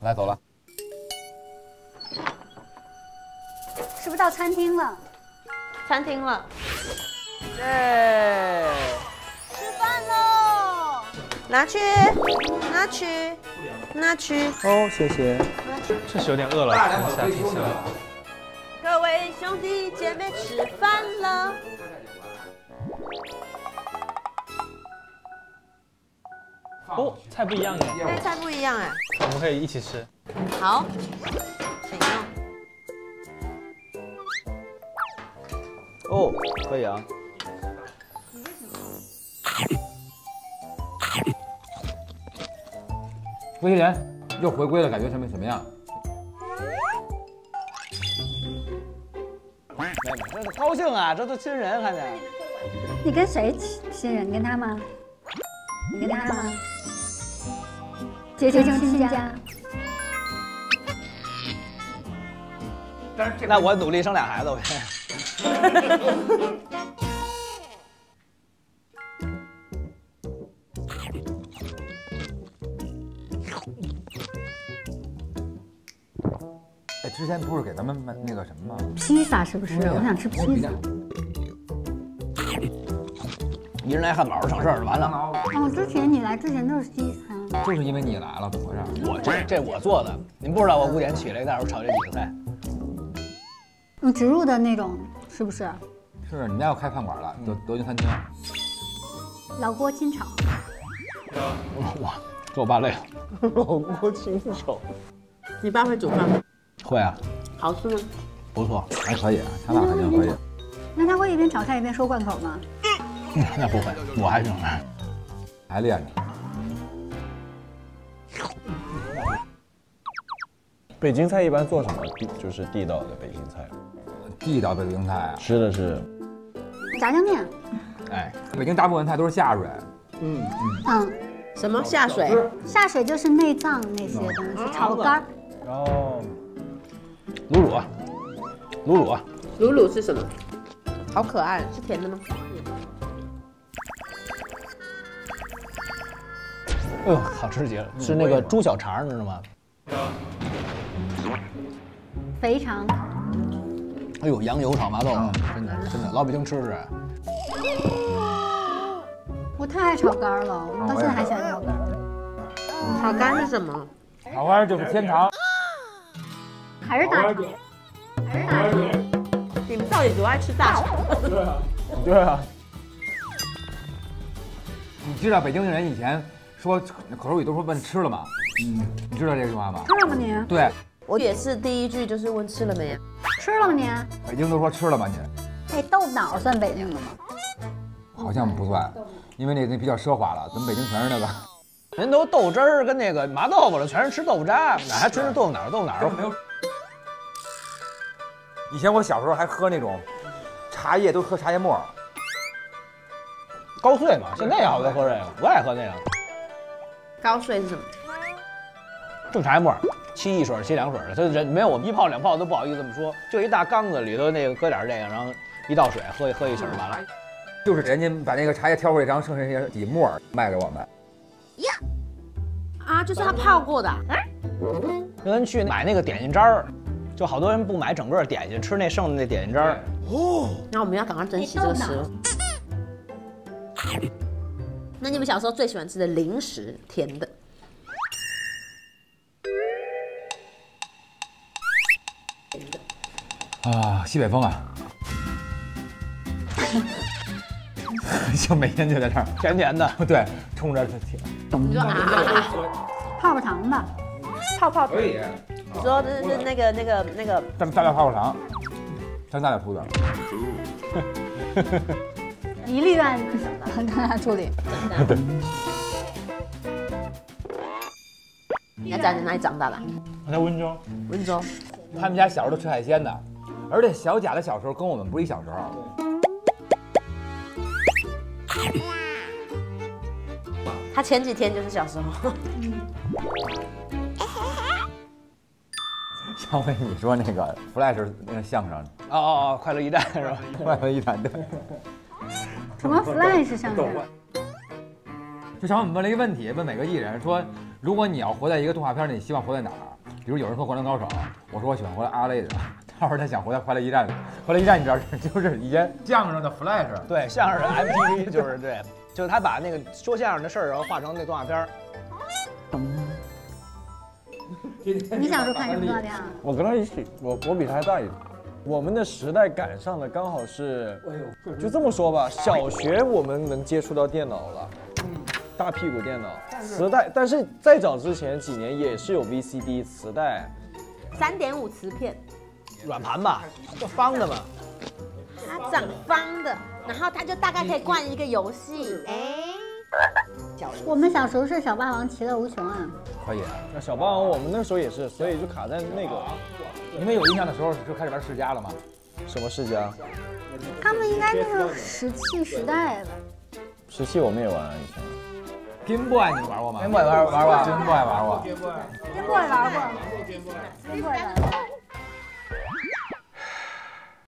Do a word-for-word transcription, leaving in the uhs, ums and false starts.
我俩走了。是不是到餐厅了？餐厅了。耶！吃饭喽！拿去，拿去，拿去。哦，谢谢。确实有点饿了，看一下冰箱。各位兄弟姐妹，吃饭了。 哦，菜不一样哎，对，菜不一样哎，我们可以一起吃。好，请用。哦，可以啊。魏一莲又回归了，感觉上面怎么样？这是高兴啊，这都亲人还得。你跟谁亲亲人？跟他吗？你跟他吗？ 结成亲家，但是这那我努力生俩孩子呗。哎，之前不是给咱们那个什么吗？披萨是不是？我想吃披萨。一人来汉堡省事儿，完了。哦，之前你来之前都是披萨。 就是因为你来了，怎么回事？我这这我做的，你们不知道我五点起来，那时候炒这几个菜。你植入的那种是不是？是，你们家要开饭馆了，德德军餐厅。老郭亲炒。哇，给我爸累了。老郭亲炒。你爸会煮饭吗？会啊。好吃吗？不错，还可以，他爸肯定可以。那他会一边炒菜一边说贯口吗？那不会，我还行，还练着。 北京菜一般做什么？地就是地道的北京菜，地道北京菜啊，吃的是炸酱面。哎，北京大部分菜都是下水。嗯嗯，什么下水？下水就是内脏那些东西，炒肝。哦，卤卤，卤卤，卤卤是什么？好可爱，是甜的吗？哎呦，好吃极了！是那个猪小肠，你知道吗？ 肥肠，哎呦，羊油炒麻豆，真的真的，老北京吃吃。我太爱炒肝了，我到现在还喜欢炒肝。炒肝是什么？炒肝就是天肠，还是大肠，还是大肠。你们到底多爱吃大肠？对啊，对啊。你知道北京人以前说口头语都说问吃了吗？嗯，你知道这句话吗？吃了吗你？对。 我也是第一句就是问吃了没呀？吃了吗你？北京都说吃了吗你？哎，豆腐脑算北京的吗？好像不算，因为那那比较奢华了。咱们北京全是那个，人都豆汁儿跟那个麻豆腐了，全是吃豆腐渣，哪还吃豆腐脑？豆腐脑儿没有。以前我小时候还喝那种茶叶，都喝茶叶沫，高碎嘛。现在也好多喝这个，我爱喝那个。高碎是什么？就茶叶沫。 沏一水沏两水的，他人没有我一泡两泡都不好意思这么说，就一大缸子里头那个搁点这个，然后一倒水喝一喝一宿完了，就是人家把那个茶叶挑出来，然后剩下那些底沫卖给我们。呀，啊，就是他泡过的。就跟去买那个点心渣儿，就好多人不买整个点心，吃那剩的那点心渣儿。哦，那我们要赶快珍惜这个食物。那你们小时候最喜欢吃的零食，甜的？ 啊，西北风啊！就每天就在这儿，甜甜的，对，冲着甜。你说啊，泡泡糖吧，泡泡可以。你说这是那个那个那个，蘸大料泡泡糖，蘸大料铺子。一粒半，很大处理。对。你在哪里长大的？我在温州。温州。 他们家小时候都吃海鲜的，而且小贾的小时候跟我们不是一小时候。他前几天就是小时候。小伟，你说那个 Flash 那个相声？哦哦哦，快乐驿站是吧？快乐驿站对。什么 Flash 相声？就上我们问了一个问题，问每个艺人说如果你要活在一个动画片里，你希望活在哪儿？比如有人说《灌篮高手》，我说我喜欢活在阿类的，他说他想活在《快乐驿站》里，《快乐驿站》你知道就是以前相声的 flash， 对，相声 M T V 就是对，就是他把那个说相声的事儿，然后画成那动画片。 你小时候看什么动画片啊？我跟他一起，我我比他还大一点。我们的时代赶上的刚好是，就这么说吧，小学我们能接触到电脑了，大屁股电脑，磁带。但是再早之前几年也是有 V C D 磁带，三点五磁片，软盘吧，就方的嘛。它长方的，然后它就大概可以灌一个游戏，哎。 我们小时候是小霸王其乐无穷啊，可以啊。那小霸王我们那时候也是，所以就卡在那个。你们有印象的时候就开始玩世嘉了吗？什么世嘉？他们应该那时候石器时代吧。石器我们也玩啊，以前。Game Boy 你玩过吗？Game Boy 玩玩过 ，Game Boy 玩过 ，Game Boy 玩过 ，Game Boy 玩过。